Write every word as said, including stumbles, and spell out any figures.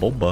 Bomba.